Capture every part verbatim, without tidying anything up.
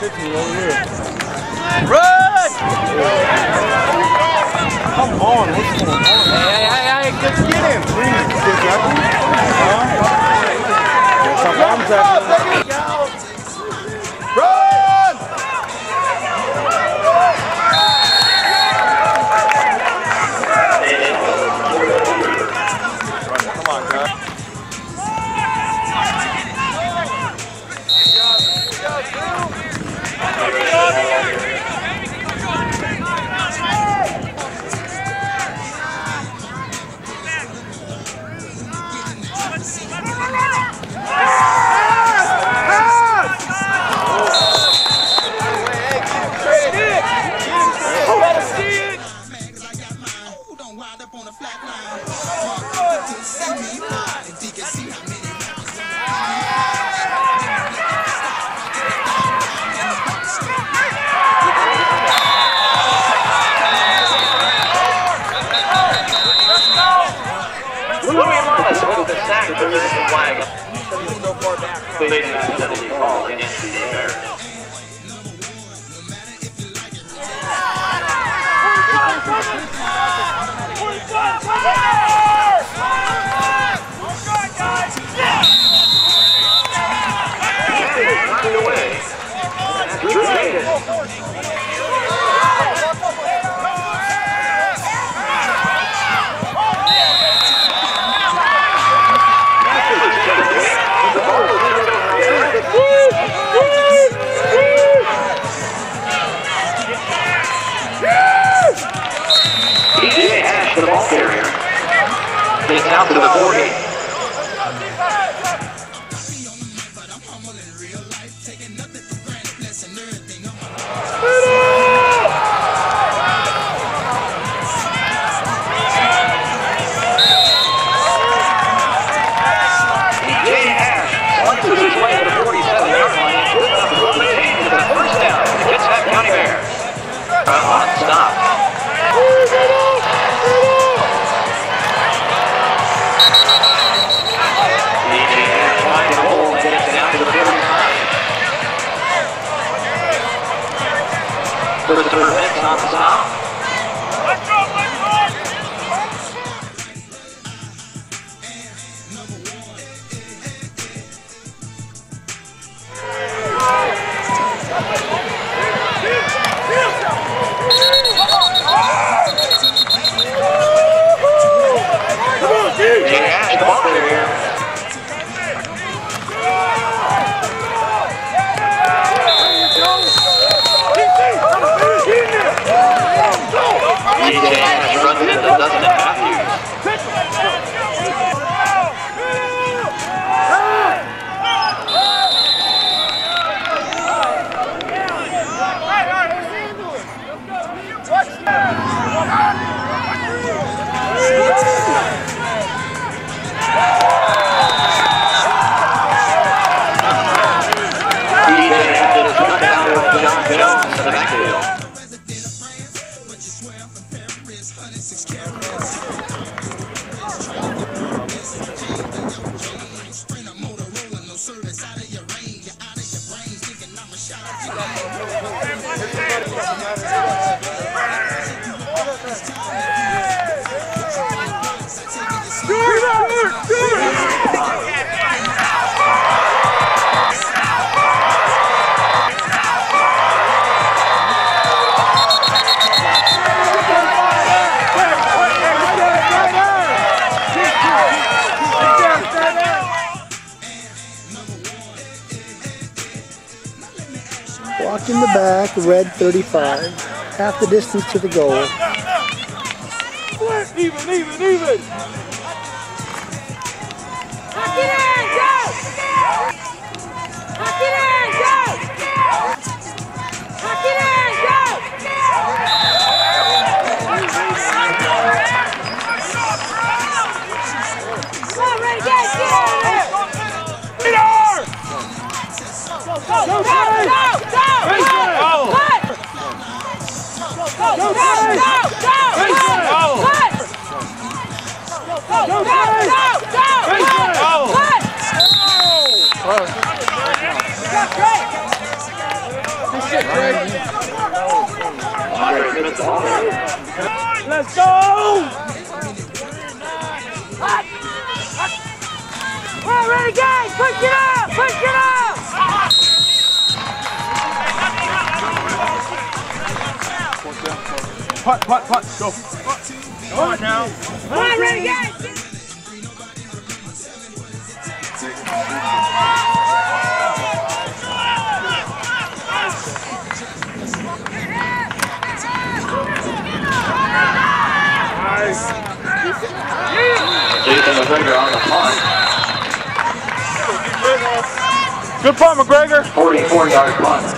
fifty over here. Run! Come on, what's going on? Hey, hey, hey, let's get him. Please, get him. Huh? Get some arms out. Out to the forty. Walk in the back, red thirty-five, half the distance to the goal. Even, even, even! Lock it in, go! Lock it in, go! Lock it in, go! Come on, Ray, guys, get out of here! Go, go, go! Go! Go, go, go, go, go, cut! Go, go, go, go, cut! Go! McGregor. Let's go! We're ready, guys! Push it up! Push it up! Putt, putt, putt, go. Go on now. Come on, ready, guys. Nice. Jason McGregor on the punt. Good punt, McGregor. forty-four yard punt.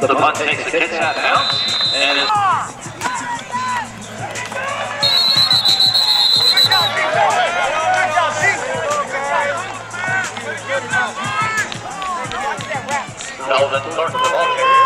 The punt takes the catch out now, and it's... Sullivan starts the ball carrier.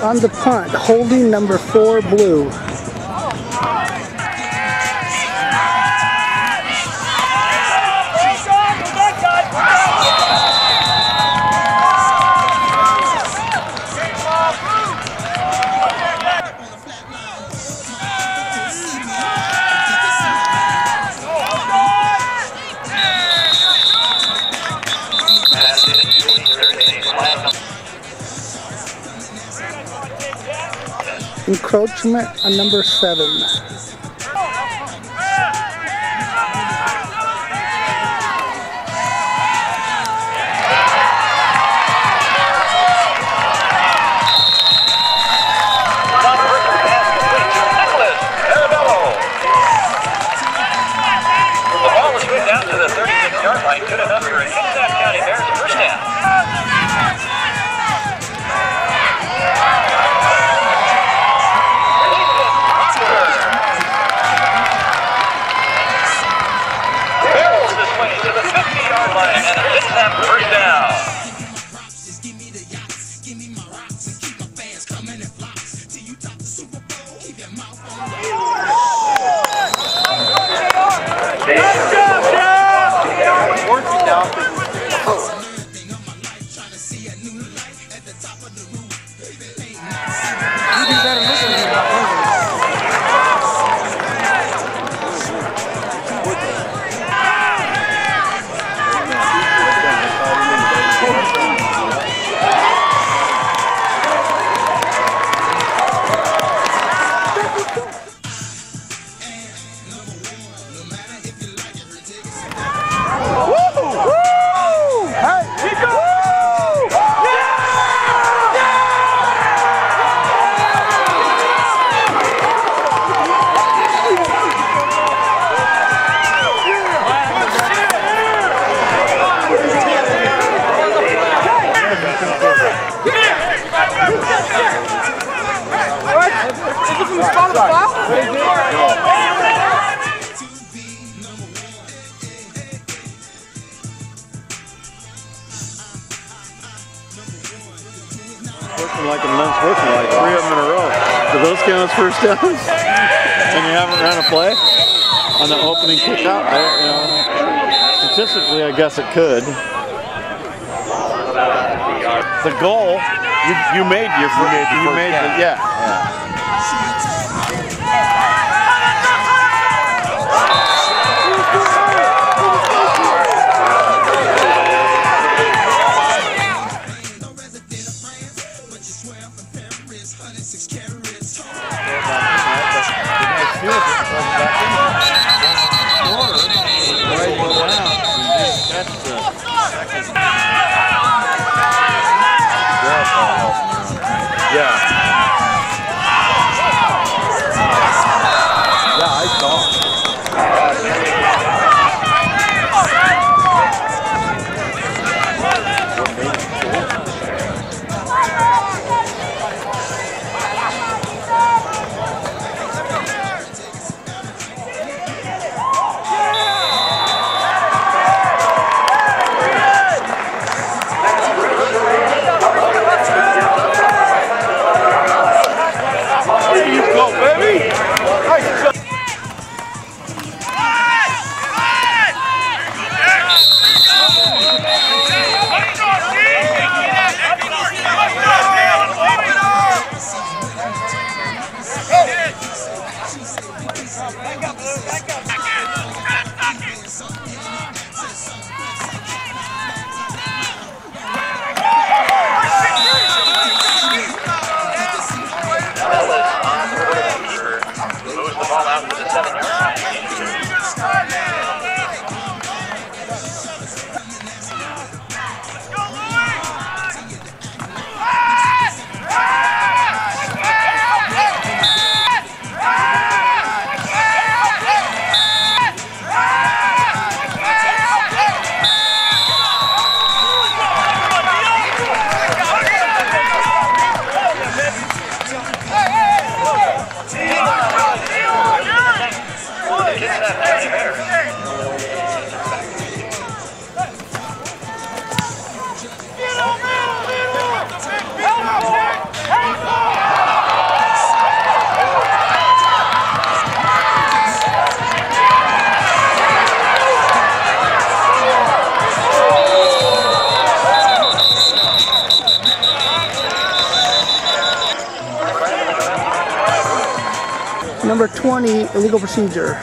On the punt, holding number four, blue. Encroachment on number seven. Better listen to that. Like and none's working like three of them in a row. Do those count as first downs? And you haven't ran a play on the opening kick out? I don't know. Statistically, I guess it could. The goal you, you made your first, you made, you made the, yeah. yeah. Number twenty, illegal procedure.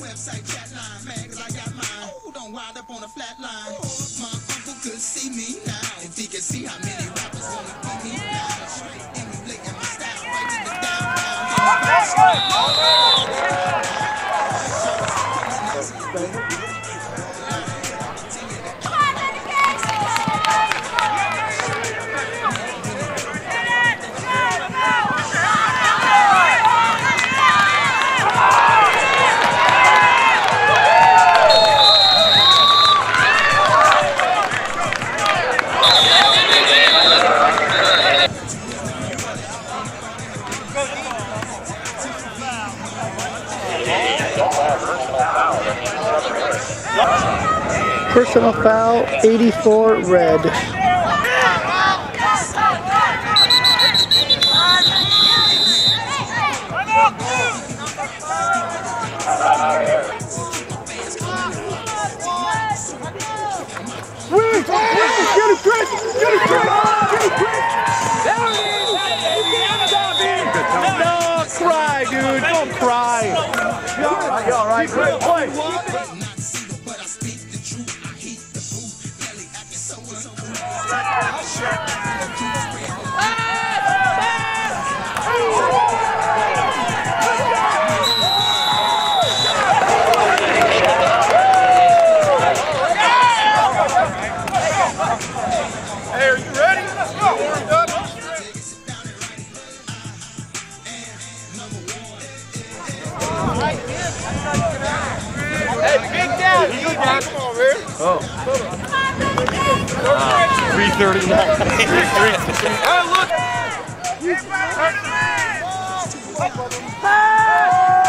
Website chat line, man, cause I got mine. Oh, don't wind up on a flat line. Oh, my uncle could see me now. If he could see how many rappers wanna be me now. Straight and we blaking my style right to the personal foul, eighty-four red. No, cry, dude. Don't cry. You're all right. Great play. Oh. three thirty-nine. Oh, look! Number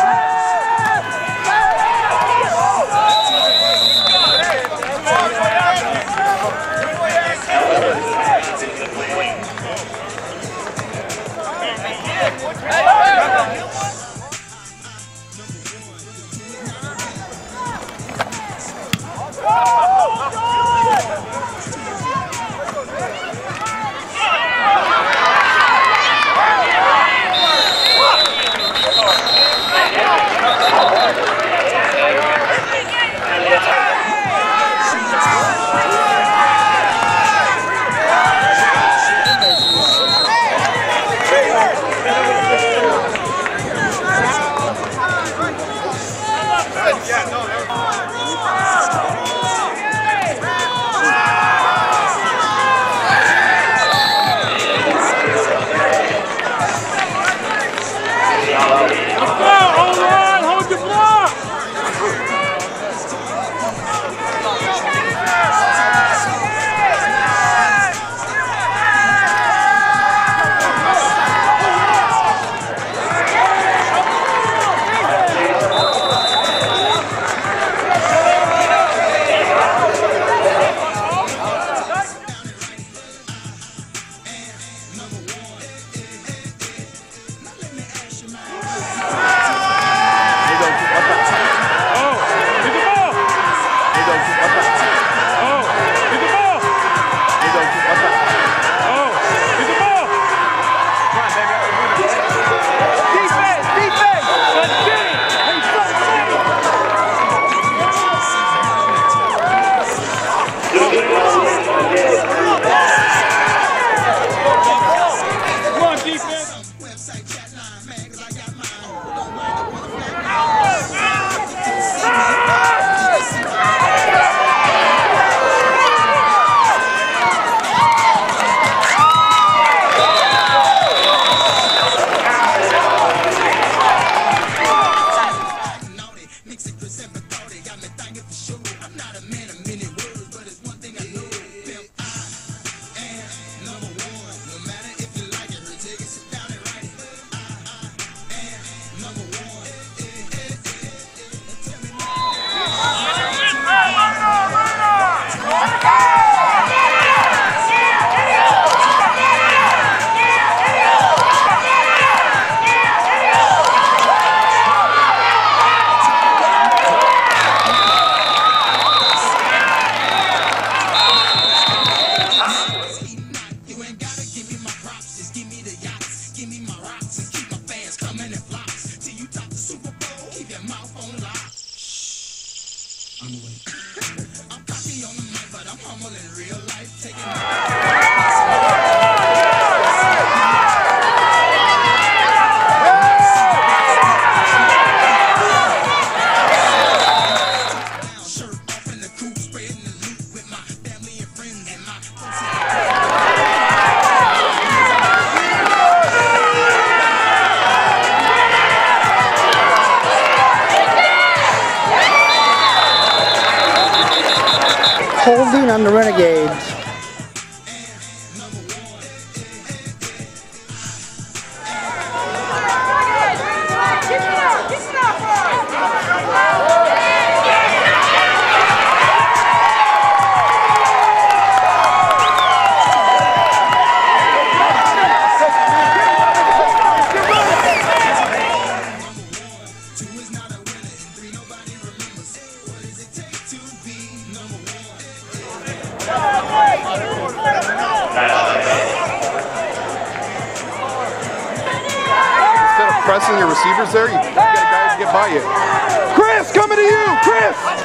one, no matter if you like it, take it. holding on the Renegade. Pressing your receivers there, you, you got guys to get by you. Chris, coming to you, Chris!